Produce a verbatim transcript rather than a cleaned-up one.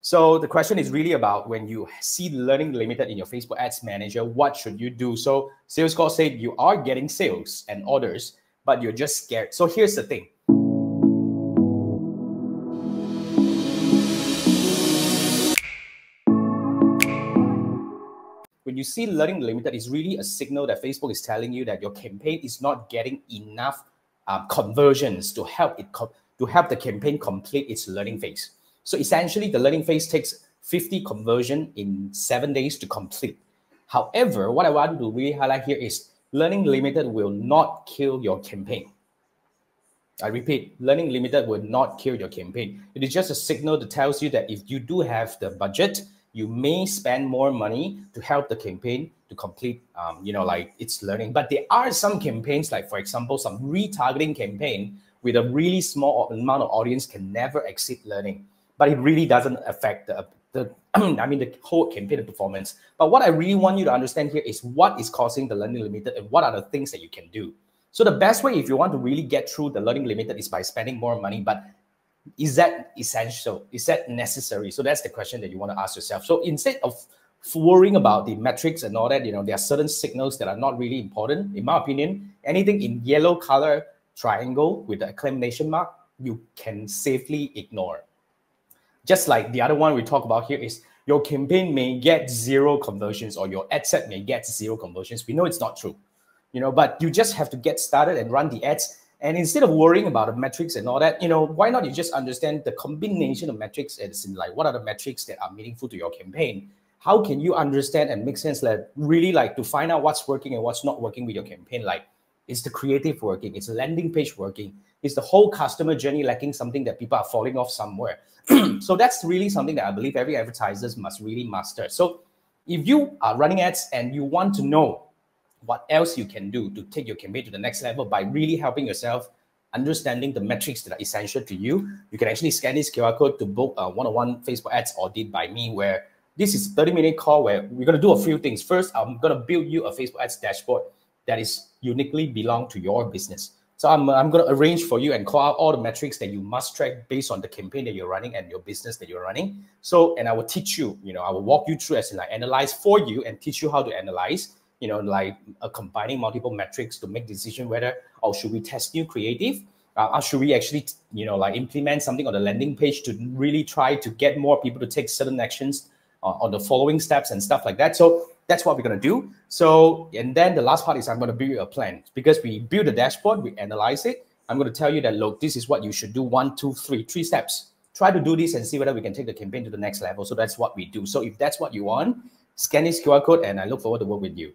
So the question is really about when you see Learning Limited in your Facebook Ads Manager, what should you do? So Sales Coach said you are getting sales and orders, but you're just scared. So here's the thing. When you see Learning Limited, it's really a signal that Facebook is telling you that your campaign is not getting enough um, conversions to help it to help the campaign complete its learning phase. So essentially, the learning phase takes fifty conversion in seven days to complete. However, what I want to really highlight here is Learning Limited will not kill your campaign. I repeat, Learning Limited will not kill your campaign. It is just a signal that tells you that if you do have the budget, you may spend more money to help the campaign to complete, um, you know, like its learning. But there are some campaigns, like for example, some retargeting campaign with a really small amount of audience can never exceed learning. But it really doesn't affect the, the I mean, the whole campaign performance. But what I really want you to understand here is what is causing the Learning Limited and what are the things that you can do. So the best way, if you want to really get through the Learning Limited, is by spending more money. But is that essential? Is that necessary? So that's the question that you want to ask yourself. So instead of worrying about the metrics and all that, you know, there are certain signals that are not really important. In my opinion, anything in yellow color triangle with the exclamation mark, you can safely ignore. Just like the other one we talk about here is your campaign may get zero conversions or your ad set may get zero conversions. We know it's not true, you know, but you just have to get started and run the ads. And instead of worrying about the metrics and all that, you know, why not you just understand the combination of metrics, as in like what are the metrics that are meaningful to your campaign? How can you understand and make sense, like really like to find out what's working and what's not working with your campaign? Like, is the creative working? Is the landing page working? Is the whole customer journey lacking something that people are falling off somewhere? So that's really something that I believe every advertisers must really master. So if you are running ads and you want to know what else you can do to take your campaign to the next level by really helping yourself, understanding the metrics that are essential to you, you can actually scan this Q R code to book a one-on-one Facebook ads audit by me, where this is a thirty-minute call where we're going to do a few things. First, I'm going to build you a Facebook ads dashboard that is uniquely belong to your business. So I'm, I'm going to arrange for you and call out all the metrics that you must track based on the campaign that you're running and your business that you're running. So, and I will teach you, you know, I will walk you through as in like analyze for you and teach you how to analyze, you know, like uh, combining multiple metrics to make decision whether, or should we test new creative? Uh, or should we actually, you know, like implement something on the landing page to really try to get more people to take certain actions uh, on the following steps and stuff like that. So that's what we're going to do. So, and then the last part is I'm going to build you a plan, because we build a dashboard, we analyze it. I'm going to tell you that, look, this is what you should do. One, two, three, three steps. Try to do this and see whether we can take the campaign to the next level. So that's what we do. So if that's what you want, scan this Q R code and I look forward to work with you.